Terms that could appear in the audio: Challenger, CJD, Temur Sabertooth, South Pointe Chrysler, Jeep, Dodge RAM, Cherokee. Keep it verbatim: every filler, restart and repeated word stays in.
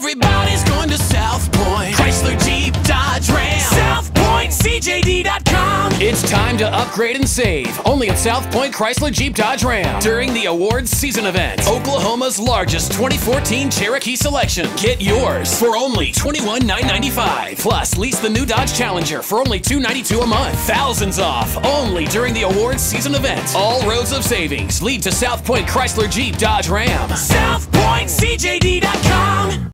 Everybody's going to South Pointe. Chrysler, Jeep, Dodge, Ram. South Pointe C J D dot com. It's time to upgrade and save. Only at South Pointe Chrysler, Jeep, Dodge, Ram. During the awards season event, Oklahoma's largest twenty fourteen Cherokee selection. Get yours for only twenty-one thousand nine hundred ninety-five dollars. Plus, lease the new Dodge Challenger for only two hundred ninety-two dollars a month. Thousands off only during the awards season event. All roads of savings lead to South Pointe Chrysler, Jeep, Dodge, Ram. South Pointe C J D dot com.